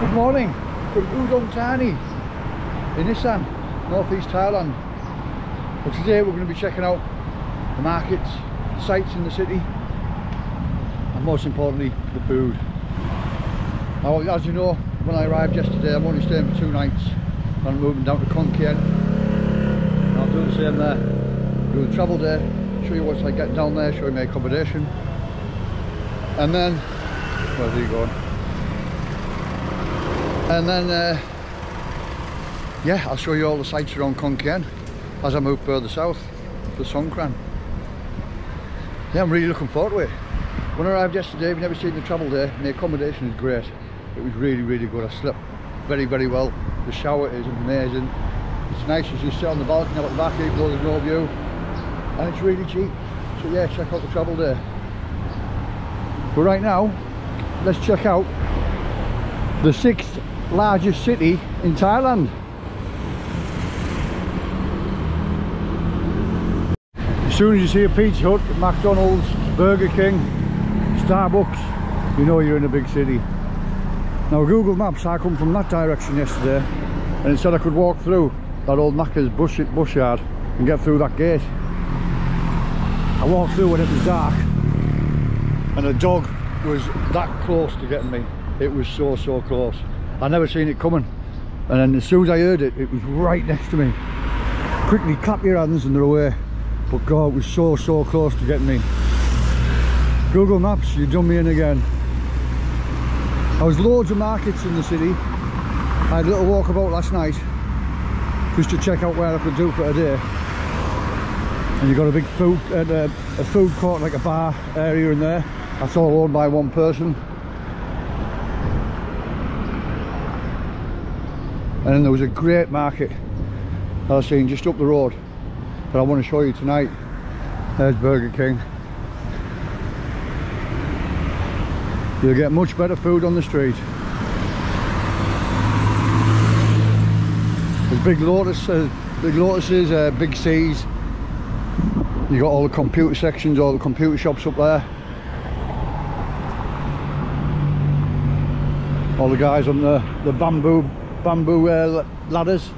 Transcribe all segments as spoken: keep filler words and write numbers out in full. Good morning from Udon Thani in Isaan, northeast Thailand. But today we're going to be checking out the markets, the sights in the city, and most importantly, the food. Now, as you know, when I arrived yesterday, I'm only staying for two nights, and I'm moving down to Khon Kaen. I'll do the same there. Do the travel day, show you once I get down there, show you my accommodation, and then where's he going? And then, uh, yeah, I'll show you all the sights around Khon Kaen as I move further south to Songkran. Yeah, I'm really looking forward to it. When I arrived yesterday, we never seen the travel there. My accommodation is great. It was really, really good. I slept very, very well. The shower is amazing. It's nice as you sit on the balcony out the back, even though there's no view. And it's really cheap. So yeah, check out the travel there. But right now, let's check out the sixth largest city in Thailand. As soon as you see a pizza hut, McDonald's, Burger King, Starbucks, you know you're in a big city. Now Google Maps, I come from that direction yesterday, and it said I could walk through that old Macca's bush, bush yard and get through that gate. I walked through when it was dark, and a dog was that close to getting me. It was so, so close. I never seen it coming, and then as soon as I heard it, it was right next to me. Quickly clap your hands and they're away. But God, it was so, so close to getting me. Google Maps, you've done me in again. There was loads of markets in the city. I had a little walk about last night just to check out where I could do for a day. And you've got a big food, uh, a food court, like a bar area in there. That's all owned by one person. And then there was a great market that I've seen just up the road that I want to show you tonight. There's Burger King. You'll get much better food on the street. There's big Lotus, uh, big Lotuses, uh, big C's. You got all the computer sections, all the computer shops up there. All the guys on the the bamboo. bamboo uh, ladders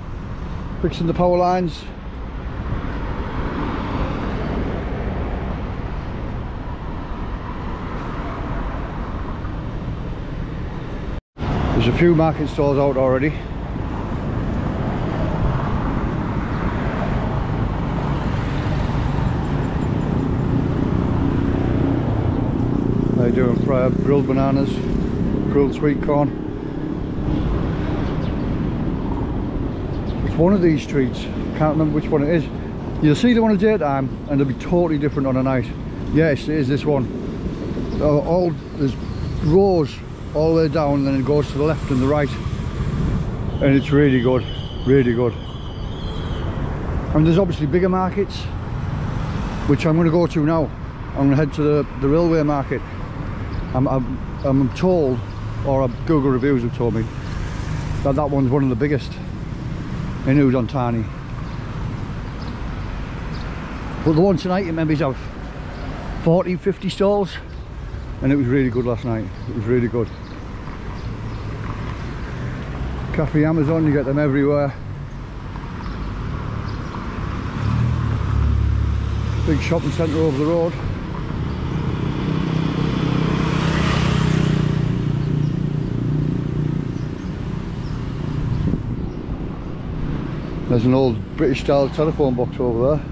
fixing the power lines. There's a few market stalls out already. They're doing fry up grilled bananas, grilled sweet corn. One of these streets, can't remember which one it is. You'll see them on a daytime and they'll be totally different on a night. Yes, it is this one. Uh, all there's rows all the way down, and then it goes to the left and the right, and it's really good, really good. And there's obviously bigger markets, which I'm going to go to now. I'm going to head to the, the railway market. I'm, I'm, I'm told, or Google reviews have told me, that that one's one of the biggest in Udon Thani. But the one tonight, it maybe have forty, fifty stalls, and it was really good last night. It was really good. Cafe Amazon, you get them everywhere. Big shopping centre over the road. There's an old British style telephone box over there.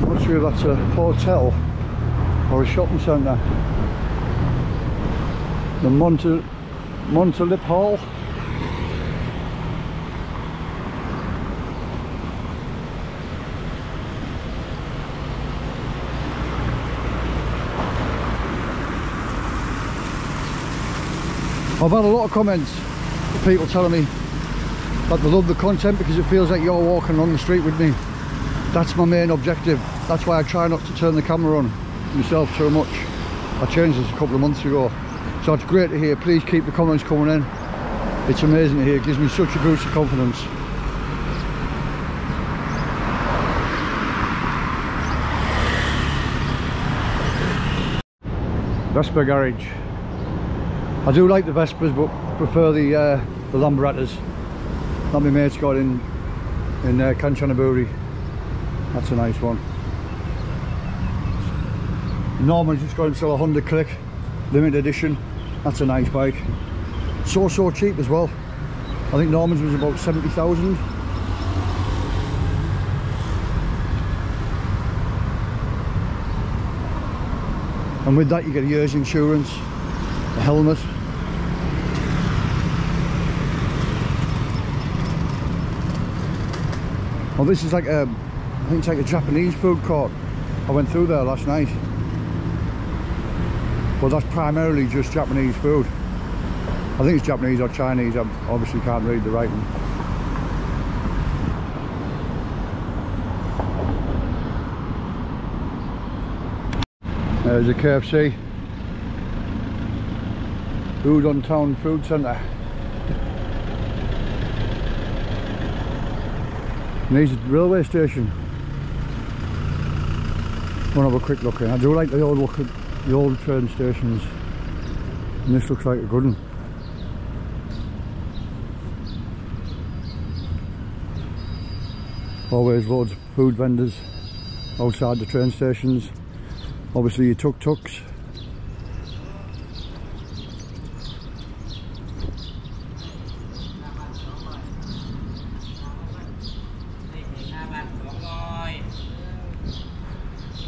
I'm not sure if that's a hotel or a shopping centre. The Monte Montelip Hall. I've had a lot of comments of people telling me that they love the content because it feels like you're walking along the street with me. That's my main objective. That's why I try not to turn the camera on myself so much. I changed this a couple of months ago. So it's great to hear. Please keep the comments coming in. It's amazing to hear. It gives me such a boost of confidence. Vespa garage. I do like the Vespas, but prefer the uh, the Lambarattas that my mate's got in in uh, Kanchanaburi. That's a nice one. Norman's just got himself a Honda Click limited edition. That's a nice bike. So so cheap as well. I think Norman's was about seventy thousand. And with that you get a year's insurance, a helmet. Well, this is like a, I think it's like a Japanese food court. I went through there last night. Well, that's primarily just Japanese food. I think it's Japanese or Chinese, I obviously can't read the writing. There's a K F C. Udon Town Food Centre. There's a railway station. Wanna have a quick look in. I do like the old look at the old train stations. And this looks like a good one. Always loads of food vendors outside the train stations. Obviously your tuk-tuks.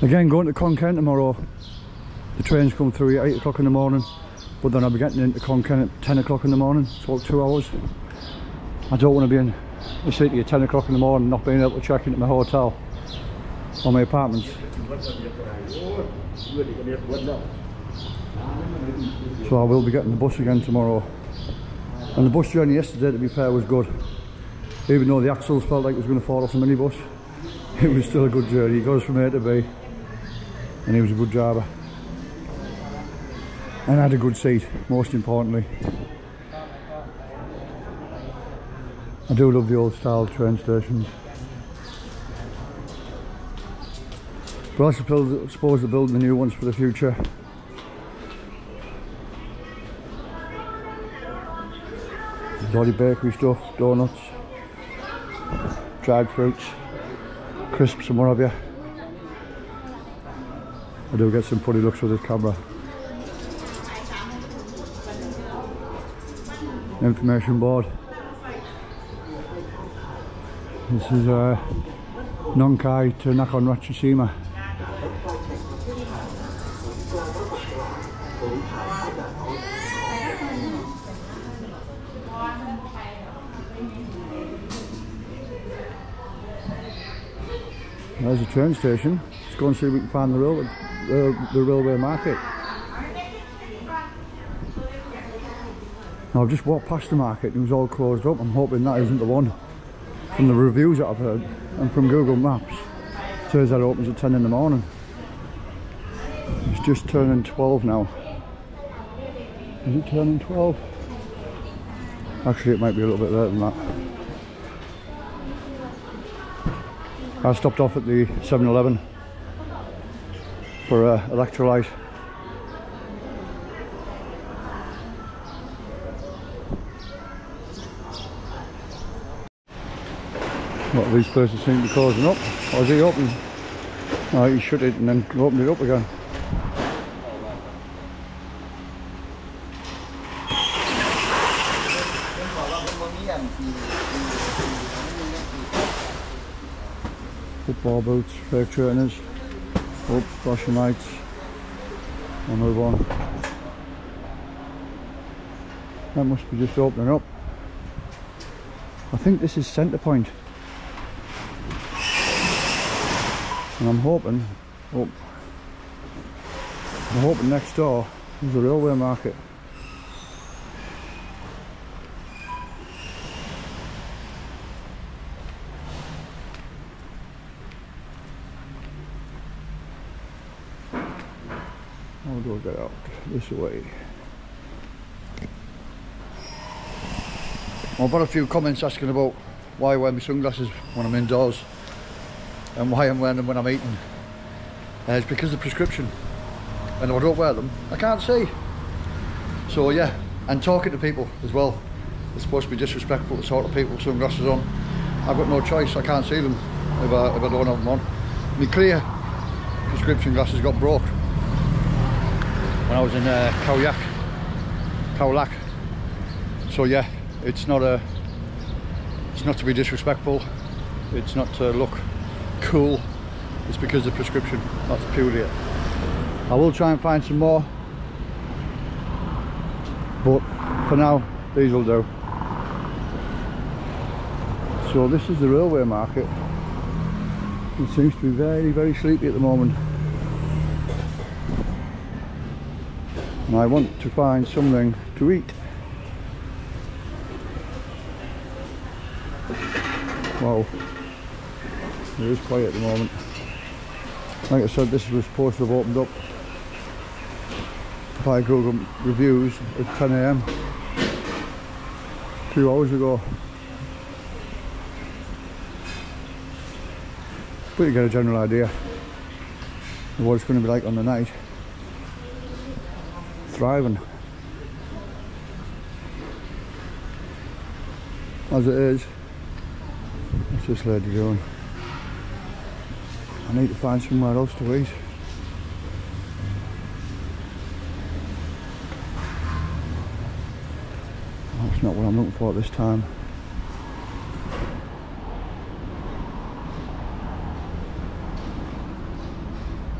Again, going to Khon Kaen tomorrow. The trains come through at eight o'clock in the morning, but then I'll be getting into Khon Kaen at ten o'clock in the morning. It's about two hours. I don't want to be in the city at ten o'clock in the morning not being able to check into my hotel or my apartments. So I will be getting the bus again tomorrow. And the bus journey yesterday, to be fair, was good. Even though the axles felt like it was going to fall off the minibus, it was still a good journey. He got us from A to B and he was a good driver. And I had a good seat, most importantly. I do love the old style train stations. But I suppose they're building the new ones for the future. There's all your bakery stuff, donuts, dried fruits, crisps and what have you. I do get some funny looks with this camera. Information board. This is uh, Nong Khai to Nakhon Ratchasima. There's a train station. Let's go and see if we can find the, rail, uh, the railway market. Now, I've just walked past the market and it was all closed up. I'm hoping that isn't the one. From the reviews that I've heard and from Google Maps, it says that it opens at ten in the morning. It's just turning twelve now. Is it turning twelve? Actually, it might be a little bit later than that. I stopped off at the seven eleven for uh, electrolyte. What these places seem to be closing up. Or is he open? Oh, he shut it and then opened it up again. Football boots, fake trainers, up, flashing lights. I'll move on. That must be just opening up. I think this is Centre Point. And I'm hoping, oh, I'm hoping next door is the railway market. I'll go get out this way. I've got a few comments asking about why I wear my sunglasses when I'm indoors. And why I'm wearing them when I'm eating. Uh, it's because of the prescription. and I don't wear them, I can't see. So yeah, and talking to people as well. It's supposed to be disrespectful to talk to people with sunglasses on. I've got no choice, I can't see them if I, if I don't have them on. My clear prescription glasses got broke when I was in uh, Koyak, Kaulak. So yeah, it's not a, it's not to be disrespectful, it's not to look cool, it's because of prescription, that's purely it. I will try and find some more, but for now, these will do. So this is the railway market. It seems to be very, very sleepy at the moment. And I want to find something to eat. Wow. It is quiet at the moment. Like I said, this was supposed to have opened up by Google Reviews at ten A M two hours ago. But you get a general idea of what it's going to be like on the night. Thriving. As it is. What's this lady doing? I need to find somewhere else to eat. That's not what I'm looking for at this time.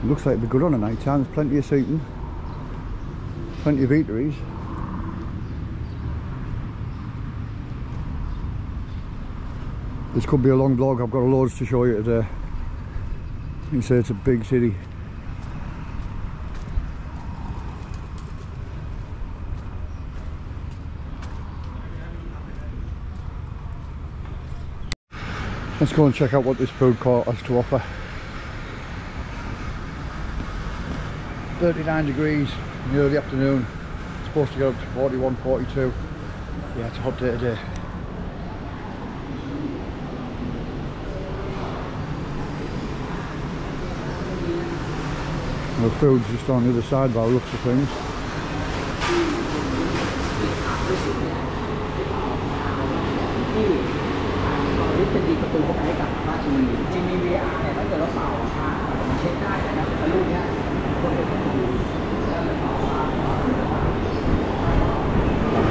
Looks like it'd be good on a night time, there's plenty of seating, plenty of eateries. This could be a long vlog, I've got loads to show you today. You can say it's a big city. Let's go and check out what this food court has to offer. thirty-nine degrees in the early afternoon, it's supposed to go up to forty-one, forty-two. Yeah, it's a hot day today. The food's just on the other side by the looks of things.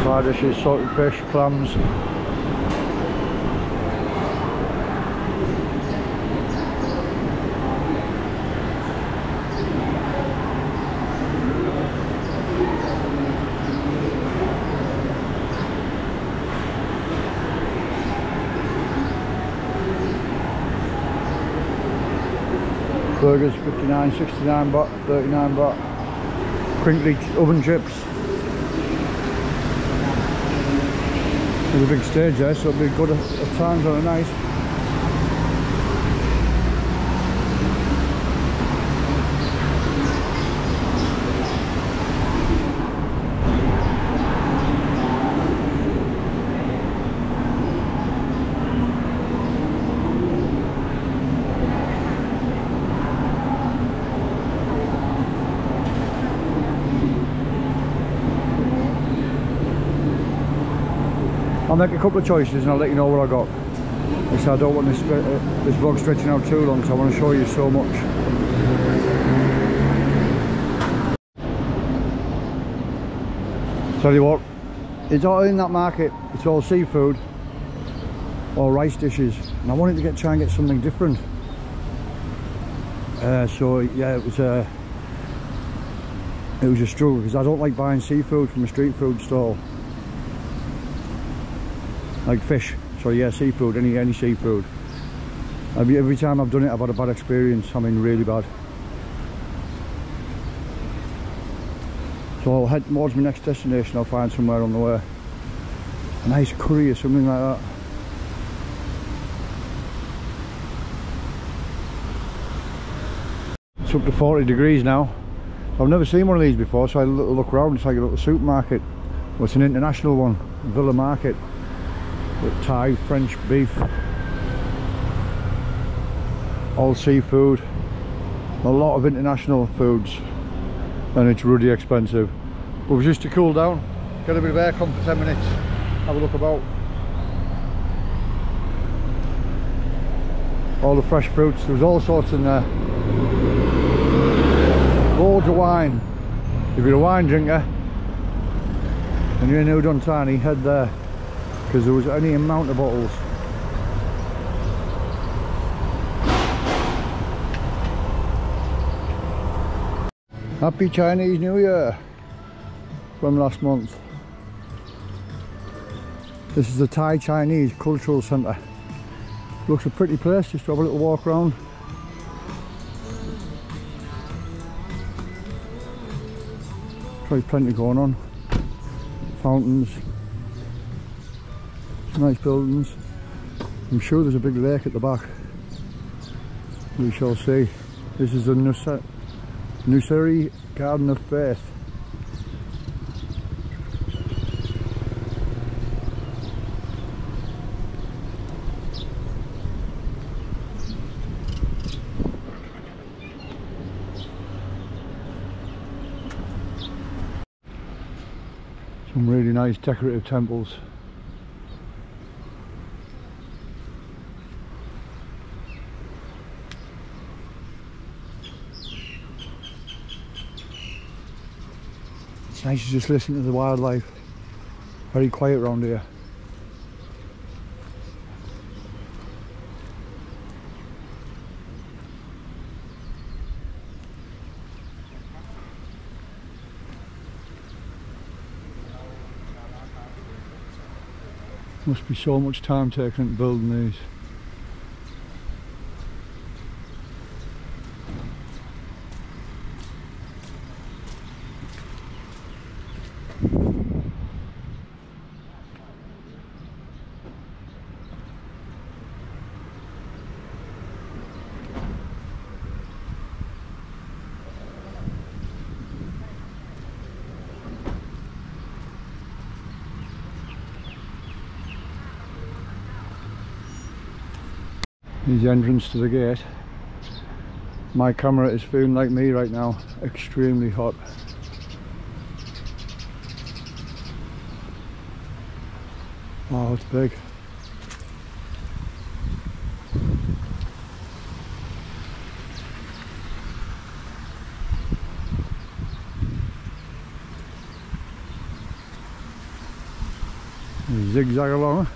Side dishes, salted fish, clams. Burgers, fifty-nine, sixty-nine baht, thirty-nine baht. Crinkly oven chips. There's a big stage there, so it'll be good at times on a night. I'll make a couple of choices and I'll let you know what I got. Like I said, I don't want this, uh, this vlog stretching out too long because I want to show you so much. Tell you what, it's all in that market, it's all seafood or rice dishes, and I wanted to get try and get something different. Uh, so yeah, it was a it was a struggle because I don't like buying seafood from a street food stall. Like fish, so yeah, seafood, any any seafood. Every, every time I've done it, I've had a bad experience, I mean really bad. So I'll head towards my next destination, I'll find somewhere on the way. A nice curry or something like that. It's up to forty degrees now. I've never seen one of these before, so I had a little look around, it's like a little supermarket. Well, it's an international one, Villa Market. With Thai, French beef, all seafood, a lot of international foods. and it's really expensive. But it was just to cool down, get a bit of aircon for ten minutes, have a look about. All the fresh fruits, there was all sorts in there. Loads of wine. If you're a wine drinker and you're in Udon Thani, head there, because there was any amount of bottles. Happy Chinese New Year from last month. This is the Thai Chinese Cultural Center. Looks a pretty place, just to have a little walk around. Probably plenty going on. Fountains, nice buildings. I'm sure there's a big lake at the back. We shall see. This is the Nuseri, Nuseri Garden of Faith. Some really nice decorative temples. It's nice to just listen to the wildlife. Very quiet around here. Must be so much time taken in building these. Here's the entrance to the gate. My camera is feeling like me right now, extremely hot. Wow, it's big. Zigzag along.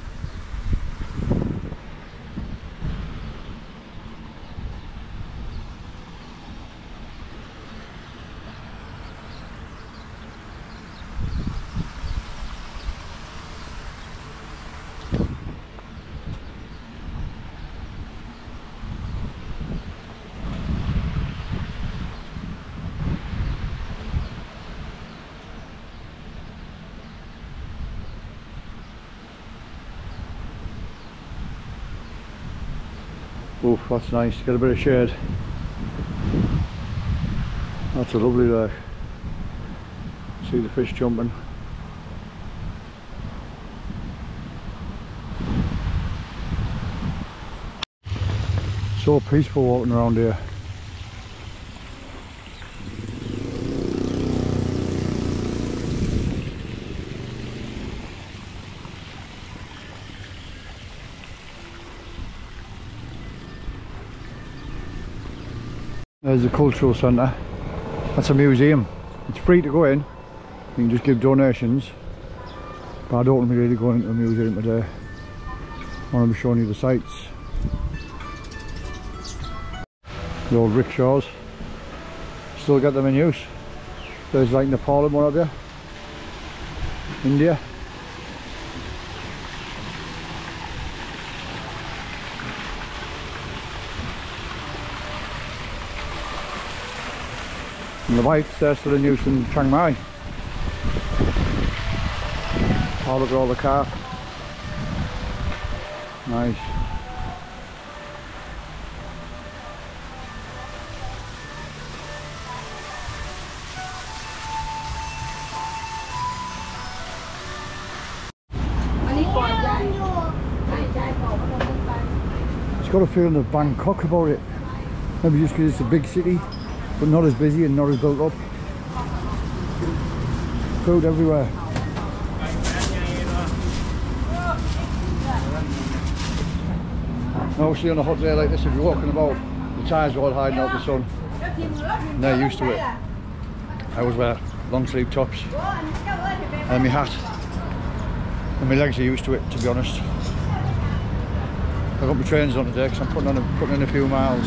Oof, that's nice, get a bit of shade. That's a lovely lake. See the fish jumping. So peaceful walking around here. There's the cultural centre. That's a museum. It's free to go in. You can just give donations. But I don't want to be really going into a museum today. I want to be showing you the sights. The old rickshaws. Still get them in use. There's like Nepal and what have you. India. And the bikes, they're still in use in Chiang Mai. Oh, look at all the car. Nice. It's got a feeling of Bangkok about it. Maybe just because it's a big city, but not as busy and not as built up. food everywhere. And obviously on a hot day like this, if you're walking about, the tires are all hiding out the sun. And they're used to it. I always wear long sleeve tops and my hat. And my legs are used to it, to be honest. I've got my trainers on today because I'm putting, on a, putting in a few miles.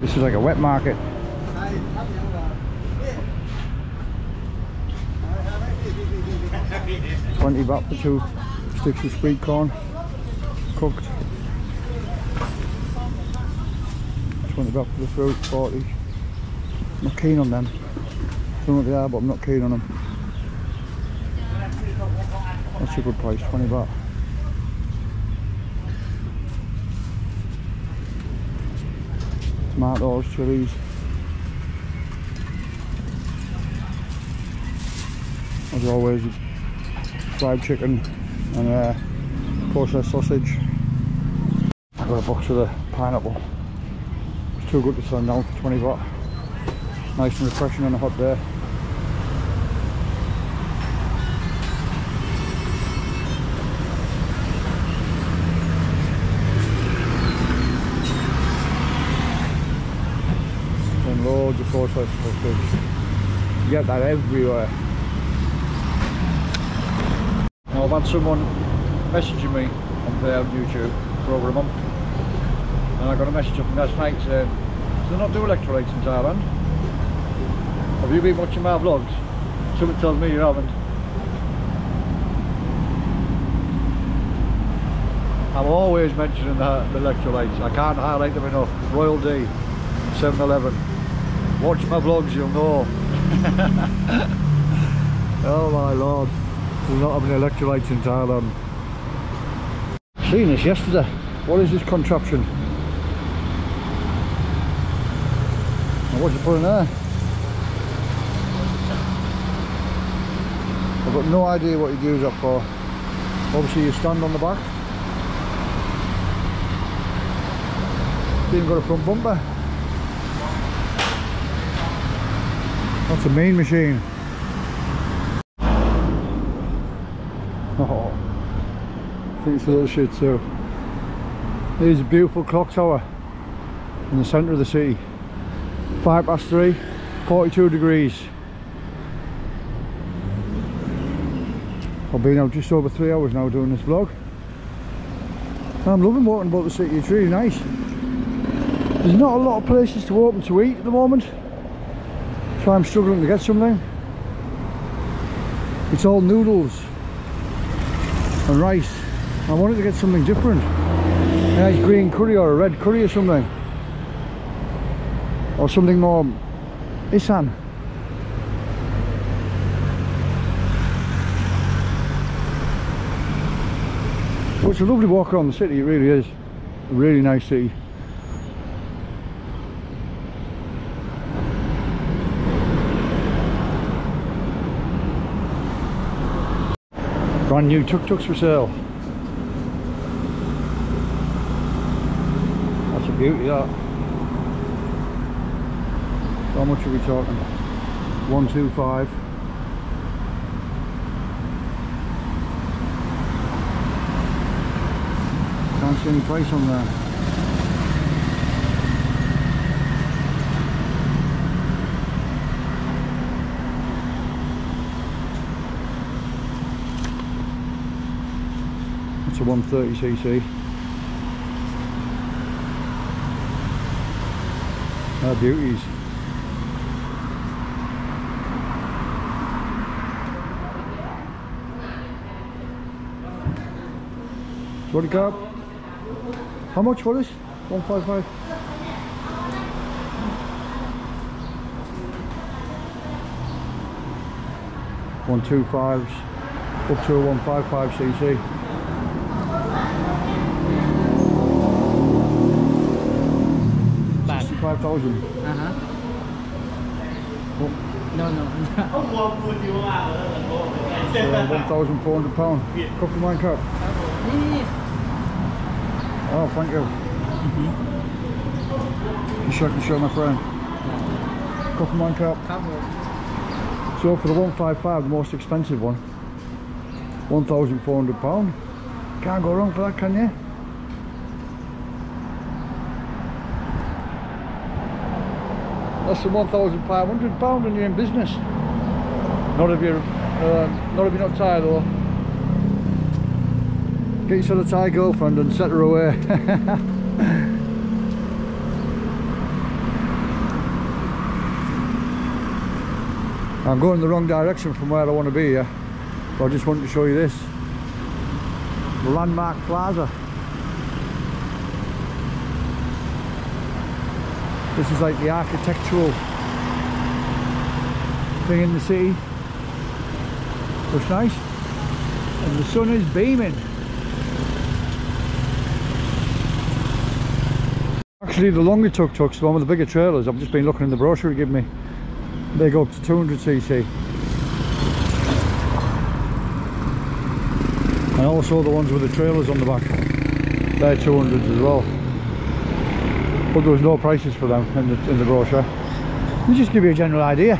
This is like a wet market. twenty baht for two sticks of sweet corn, cooked. twenty baht for the fruit, forty. I'm not keen on them. I don't know what they are, but I'm not keen on them. That's a good price, twenty baht. Tomatoes, chilies. As always, fried chicken and uh, processed sausage. I got a box of the pineapple. It's too good to turn down for twenty baht. Nice and refreshing on a hot day. And loads of processed sausage. You get that everywhere. Now I've had someone messaging me on there on YouTube for over a month, and I got a message up from last night saying, do they not do electrolytes in Thailand? Have you been watching my vlogs? Someone tells me you haven't. I'm always mentioning the, the electrolytes. I can't highlight them enough. Royal D, seven eleven. Watch my vlogs, you'll know. Oh my lord. There's not having electrolytes in Thailand. Seen this yesterday. What is this contraption? And what's it put in there? I've got no idea what you'd use that for. Obviously you stand on the back. It's even got a front bumper. That's a mean machine. Oh, I think it's a little shit too. There's a beautiful clock tower in the centre of the city. five past three, forty-two degrees. I've been out just over three hours now doing this vlog. And I'm loving walking about the city, it's really nice. There's not a lot of places to open to eat at the moment. That's why I'm struggling to get something. It's all noodles and rice. I wanted to get something different, a nice green curry or a red curry or something, or something more Isaan. But it's a lovely walk around the city, it really is. A really nice city. Brand new tuk-tuks for sale. That's a beauty, that. How much are we talking? one two five. Can't see any price on there. To one thirty c c. Our beauties. What a carb? How much for this? one fifty-five. one twenty-fives up to a one fifty-five c c. five thousand. Uh-huh. Oh. No, no. one thousand four hundred pounds. Yeah. Cup of mine cup. Yeah. Oh, thank you. Mm-hmm. You sure I can show my friend. Cup of mine cup. So for the one five five, the most expensive one, one thousand four hundred pounds. Can't go wrong for that, can you? Less than one thousand five hundred pounds and you're in business. Not if you're, uh, not if you're not Thai though. Get yourself a Thai girlfriend and set her away. I'm going the wrong direction from where I want to be here. But I just wanted to show you this. The Landmark Plaza. This is like the architectural thing in the city. Looks nice. And the sun is beaming. Actually the longer tuk-tuks, the one with the bigger trailers, I've just been looking in the brochure it gave me. They go up to two hundred c c. And also the ones with the trailers on the back. They're two hundreds as well. But there was no prices for them in the, in the brochure. Let me just give you a general idea.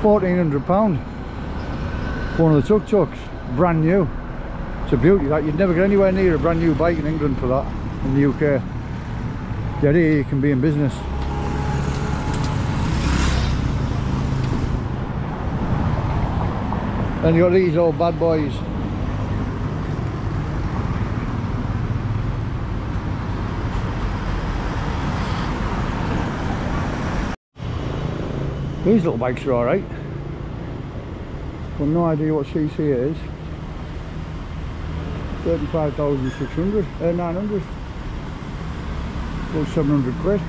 fourteen hundred pounds. One of the tuk-tuks. Brand new. It's a beauty. Like, you'd never get anywhere near a brand new bike in England for that. In the U K. The idea you can be in business. And you got these old bad boys. These little bikes are alright. I've no idea what C C it is. thirty-five thousand six hundred, uh, nine hundred. About seven hundred quid.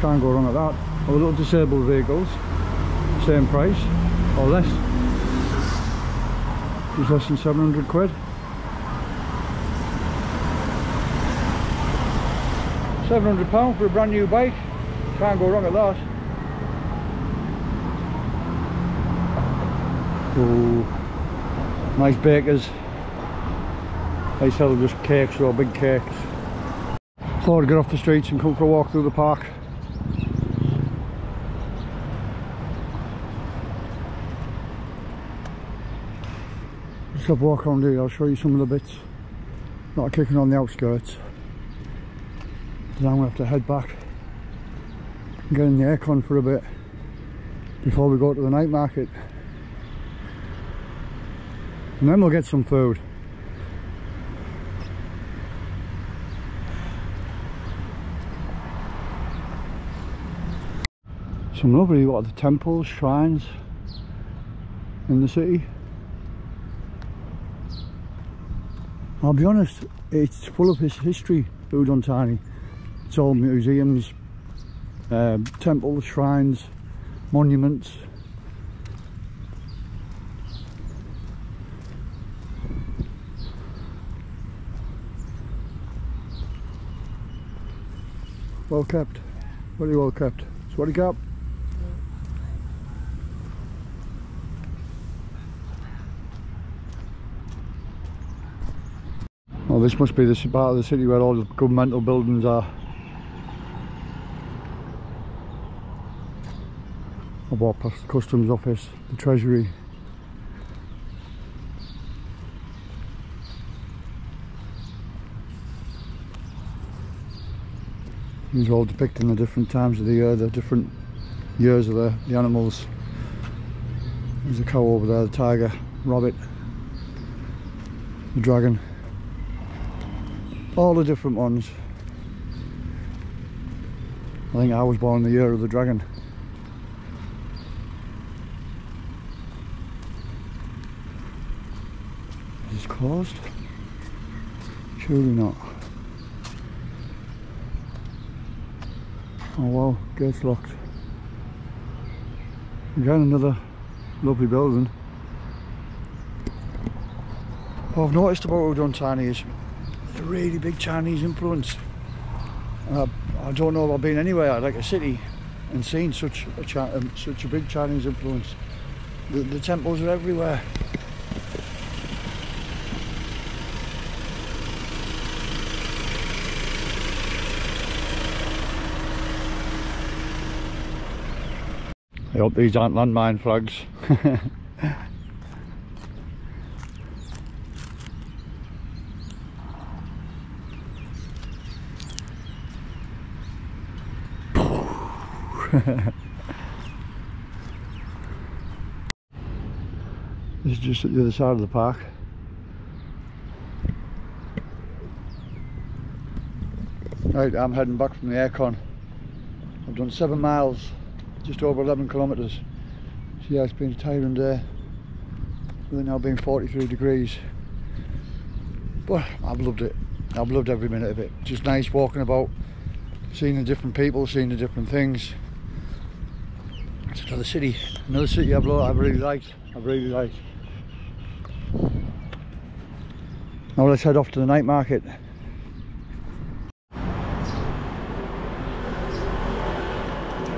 Can't go wrong at that. Or little disabled vehicles. Same price, or less. Just less than seven hundred quid. seven hundred pounds for a brand new bike. Can't go wrong at that. Ooh, nice bakers. They sell just cakes or big cakes. Thought I'd get off the streets and come for a walk through the park. Just have a walk around here. I'll show you some of the bits. Not kicking on the outskirts. Now I'm going to have to head back and get in the aircon for a bit before we go to the night market. And then we'll get some food. Some lovely, what are the temples, shrines in the city. I'll be honest, it's full of his history, Udon Thani. It's all museums, uh, temples, shrines, monuments. Well kept, very well kept. Swadee kap. Well, this must be the part of the city where all the governmental buildings are. I walked past the customs office, the treasury. These are all depicting the different times of the year, the different years of the, the animals. There's a cow over there, the tiger, rabbit, the dragon. All the different ones. I think I was born in the year of the dragon. Closed? Surely not. Oh wow, gate's locked. Again, another lovely building. What I've noticed about Udon Thani is a really big Chinese influence. And I, I don't know if I've been anywhere like a city and seen such a, um, such a big Chinese influence. The, the temples are everywhere. I hope these aren't landmine flags. This is just at the other side of the park. Right, I'm heading back from the aircon. I've done seven miles. Just over eleven kilometres. So yeah, it's been a tiring day. We're now being forty-three degrees. But I've loved it. I've loved every minute of it. Just nice walking about, seeing the different people, seeing the different things. It's another city. Another city I've loved, I've really liked. I've really liked. Now let's head off to the night market.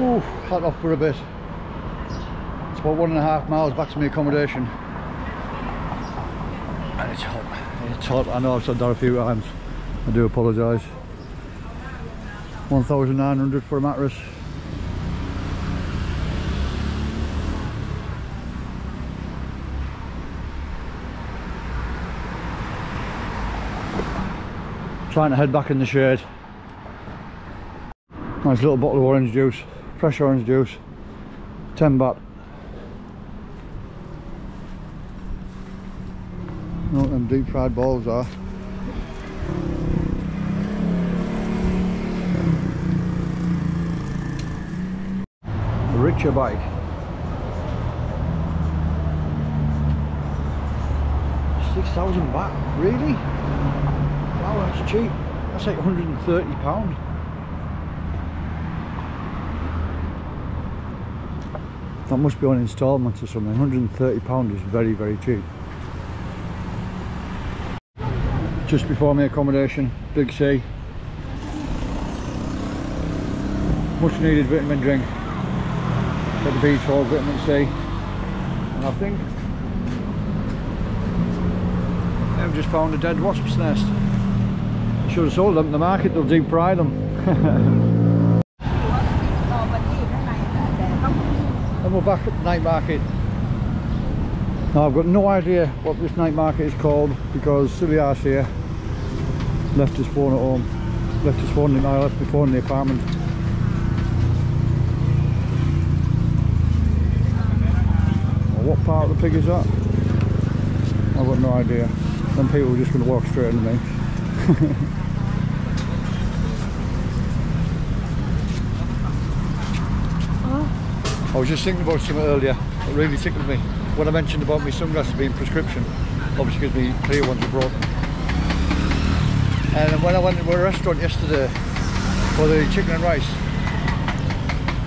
Ooh, hot off for a bit. It's about one and a half miles back to my accommodation. And it's hot. It's hot. I know I've said that a few times. I do apologise. one thousand nine hundred for a mattress. Trying to head back in the shade. Nice little bottle of orange juice. Fresh orange juice, ten baht. You know what them deep fried balls are. A richer bike. six thousand baht, really? Wow, that's cheap. That's like one hundred and thirty pounds. That must be on instalments or something. one hundred and thirty pounds is very, very cheap. Just before my accommodation, Big C. Much needed vitamin drink. Got the B twelve vitamin C. And I think I've just found a dead wasp's nest. I should have sold them at the market, they'll deep fry them. We're back at the night market. Now I've got no idea what this night market is called because silly ass here left his phone at home. Left his phone in, I left my phone in the apartment. Well, what part of the pig is that? I've got no idea. Some people are just going to walk straight into me. I was just thinking about something earlier that really tickled me. When I mentioned about my sunglasses being prescription, obviously because my clear ones are broken. And when I went to a restaurant yesterday for the chicken and rice,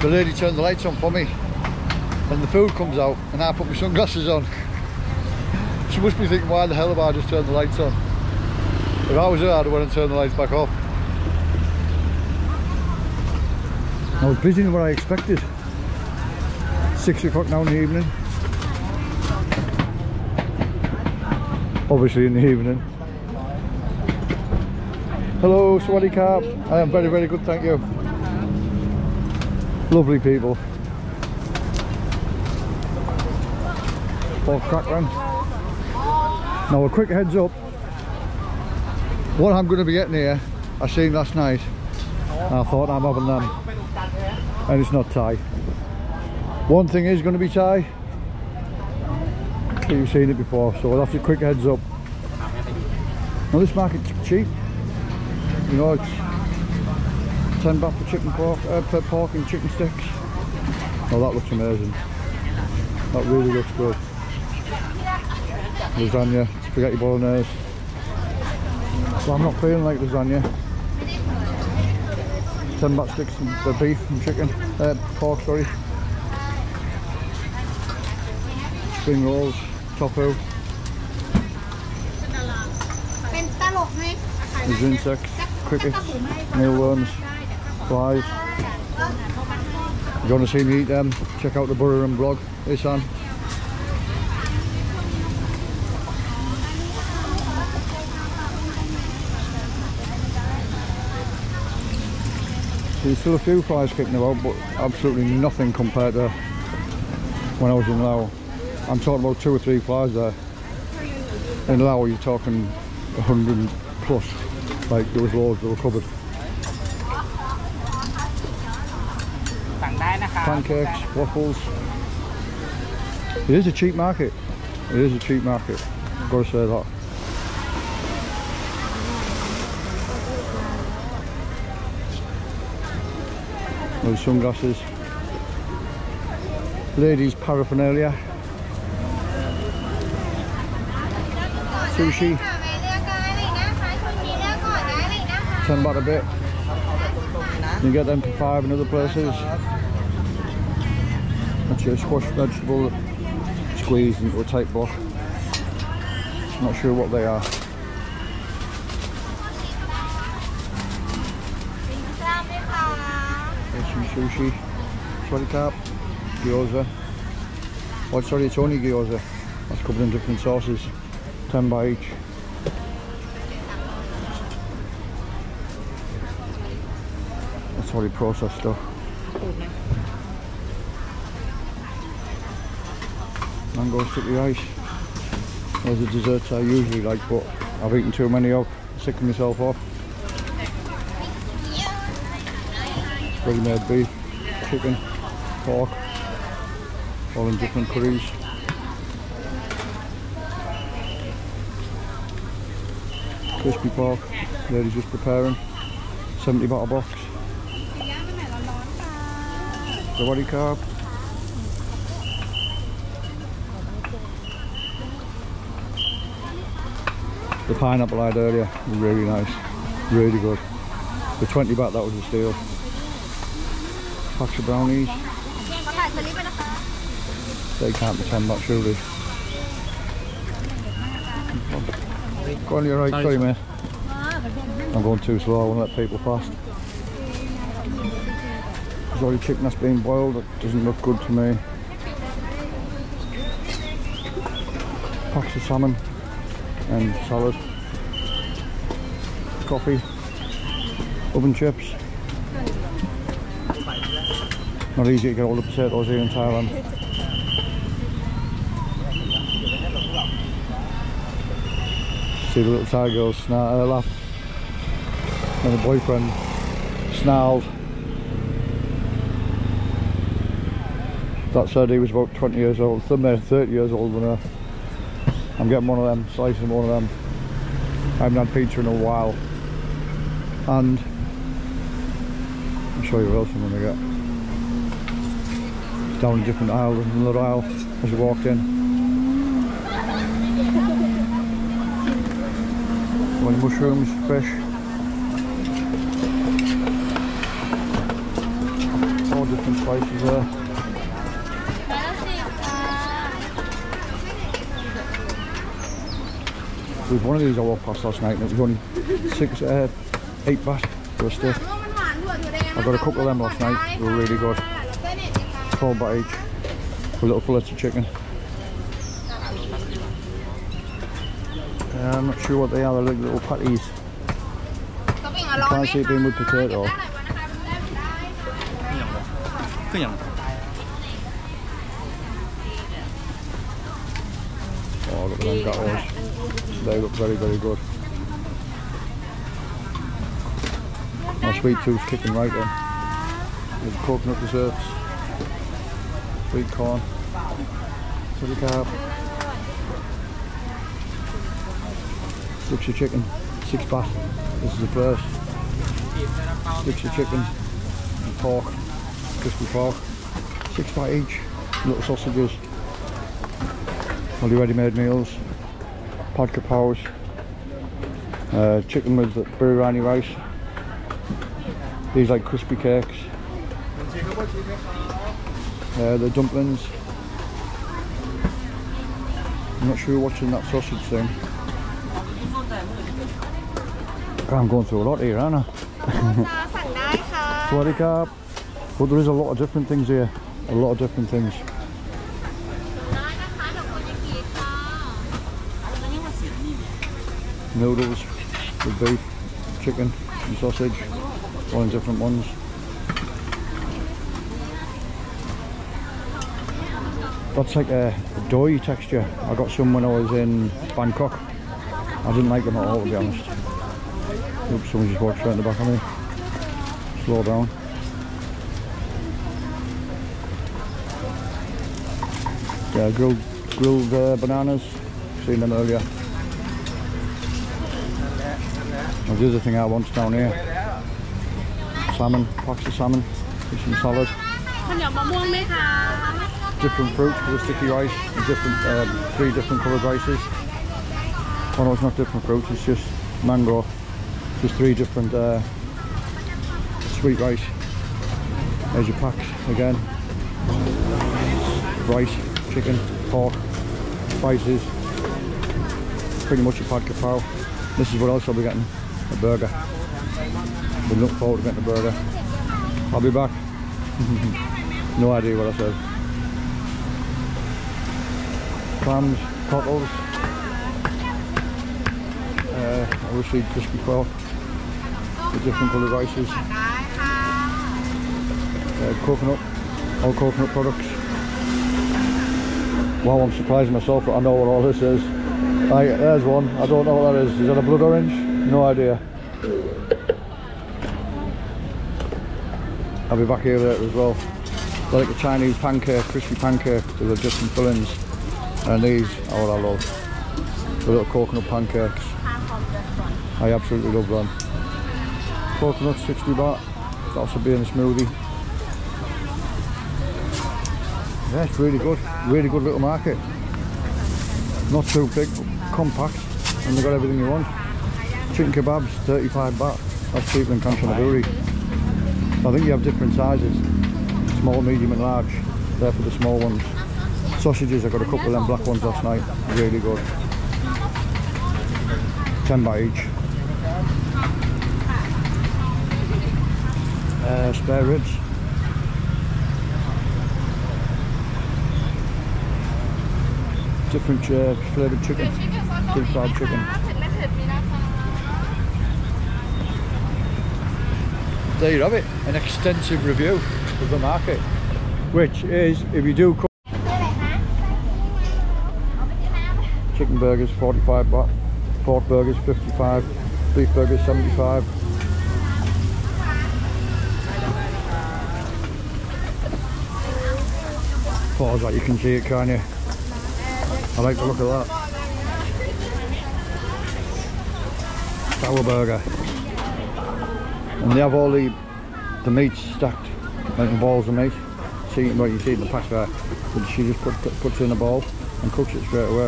the lady turned the lights on for me and the food comes out and I put my sunglasses on. She must be thinking, why the hell have I just turned the lights on? If I was her, I'd have went and turned the lights back off. I was busier than what I expected. Six o'clock now in the evening. Obviously in the evening. Hello, Sawadee Karp. I am very, very good, thank you. Lovely people. All crack round. Now a quick heads up. What I'm going to be getting here, I seen last night. I thought I'm having them, and it's not Thai. One thing is going to be Thai. You've seen it before, so we'll have to quick heads up. Now this market's cheap. You know, it's ten baht for chicken pork, uh, for pork and chicken sticks. Oh, that looks amazing. That really looks good. Lasagna, spaghetti bolognese. So I'm not feeling like lasagna. Ten baht sticks of beef and chicken, uh, pork, sorry. Spring rolls, tofu. these insects, crickets, mealworms, flies. If you want to see me eat them, check out the Buriram blog, Isaan. There's still a few flies kicking about, but absolutely nothing compared to when I was in Laos. I'm talking about two or three flies there. In Laos you're talking a hundred plus, like there was loads that were covered. Pancakes, waffles. It is a cheap market. It is a cheap market, I've got to say that. Those sunglasses, ladies paraphernalia, sushi, ten baht a bit. You can get them for five in other places. That's your squash vegetable squeezed into a tight block. Not sure what they are. Sushi, sorry carp, gyoza. Oh sorry, it's only gyoza. That's covered in different sauces. Ten by each. That's all the processed stuff. Mango sticky ice. Those are desserts I usually like, but I've eaten too many of, sicking myself off. Ready-made beef, chicken, pork, all in different curries. Crispy pork, lady's just preparing. seventy baht a box. Sawadee carp. The pineapple I had earlier was really nice, really good. For twenty baht that was a steal. Packs of brownies. They can't pretend that, surely. Go on, you're right, sorry mate. I'm going too slow, I won't let people past. There's already chicken that's being boiled, that doesn't look good to me. Packs of salmon and salad. Coffee. Oven chips. Not easy to get all the potatoes here in Thailand. See the little Thai girls snarl, uh, laugh. And the boyfriend snarled. That said, he was about twenty years old, thirty years old than her. I'm getting one of them, slicing one of them. I haven't had pizza in a while. And I'll show you what else I'm gonna get. Down a different aisle than another aisle as we walked in. One mushrooms, fish. All different spices there. There was one of these I walked past last night and it was only six, uh, eight baht for a stick. I got a couple of them last night, they were really good. twelve baht each for a little fillet of chicken. Uh, I'm not sure what they are, they're like little patties. I can't see it being with potato. Oh, look at them gatos. They look very, very good. My sweet tooth's kicking right then. There's coconut desserts. Sweet corn, chili carp, sticks of chicken, six baht, this is the place. Sticks of chicken and pork, crispy pork, six baht each, little sausages, all the ready-made meals, pad kapows, uh, chicken with biryani rice, these like crispy cakes. Uh, the dumplings. I'm not sure watching that sausage thing. I'm going through a lot here, aren't I? Swadikap. But there is a lot of different things here. A lot of different things. Noodles with beef, chicken and sausage. All in different ones. That's like a doughy texture. I got some when I was in Bangkok. I didn't like them at all, to be honest. Oops, someone just walked straight in the back of me. Slow down. Yeah, grilled, grilled uh, bananas. Seen them earlier. Well, the other thing I want down here. Salmon, packs of salmon. With some salad. Different fruits for the sticky rice. Different, um, three different coloured rices. Oh no, it's not different fruits, it's just mango. Just three different uh, sweet rice. There's your packs again. Rice, chicken, pork, spices. Pretty much a pad kapow. This is what else I'll be getting. A burger. We look forward to getting a burger. I'll be back. No idea what I said. Clams, cockles. Uh, obviously crispy pork, the different coloured rices, uh, coconut, all coconut products. Wow, I'm surprising myself that I know what all this is. Right, there's one, I don't know what that is. Is that a blood orange? No idea. I'll be back here later as well. They're like a Chinese pancake, crispy pancake with the different fillings. And these are what I love. The little coconut pancakes. I absolutely love them. Coconut sixty baht, that should be in a smoothie. Yeah, it's really good, really good little market. Not too big, compact, and they've got everything you want. Chicken kebabs, thirty-five baht, that's cheaper than Kanchanaburi. I think you have different sizes, small, medium and large. They're for the small ones. Sausages, I got a couple of them black ones last night, really good. ten baht each. Uh, spare ribs. Different uh, flavoured chicken. Deep fried chicken. There you have it, an extensive review of the market, which is, if you do cook chicken burgers, forty-five baht. Pork burgers fifty-five, beef burgers seventy-five. Pause that, you can see it, can't you? I like the look of that. Sour burger. And they have all the the meats stacked, like the balls of meat. See what well, you see in the pack there. But she just put, put, puts in a ball and cooks it straight away.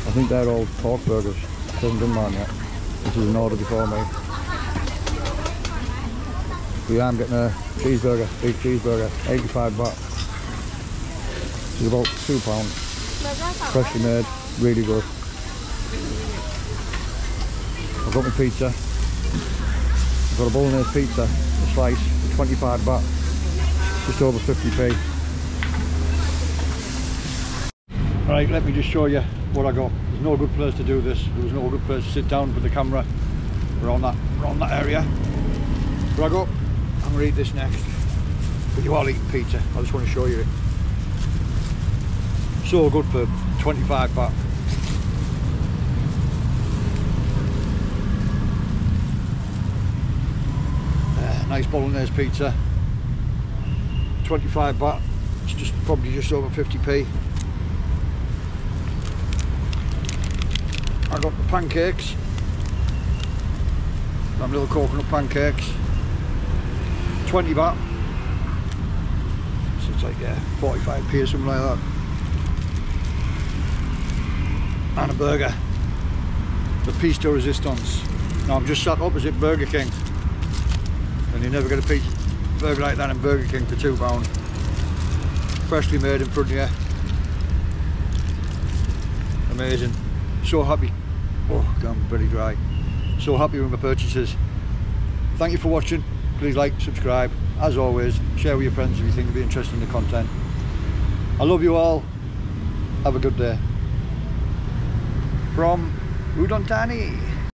I think they're all pork burgers. Haven't done mine yet. This is an order before me. We are getting a cheeseburger, big cheeseburger, eighty-five baht. It's about two pounds. Freshly made, really good. I've got my pizza. I've got a bolognese pizza, a slice, twenty-five baht, just over fifty p. Right, let me just show you what I got. There's no good place to do this. There was no good place to sit down for the camera. We're on that, we're on that area. But I go, I'm gonna eat this next. But you are eating pizza. I just want to show you it. So good for twenty-five baht. Uh, nice bolognese pizza. twenty-five baht. It's just probably just over fifty p. I got the pancakes, them little coconut pancakes, twenty baht, so it's like yeah, forty-five p or something like that, and a burger, the piece de resistance. Now I'm just sat opposite Burger King, and you never get a piece burger like that in Burger King for two pounds, freshly made in front of you, amazing. So happy. Oh, I'm very dry. so happy with my purchases. Thank you for watching. Please like, subscribe, as always, share with your friends if you think it'd be interesting in the content. I love you all. Have a good day. From Udon Thani.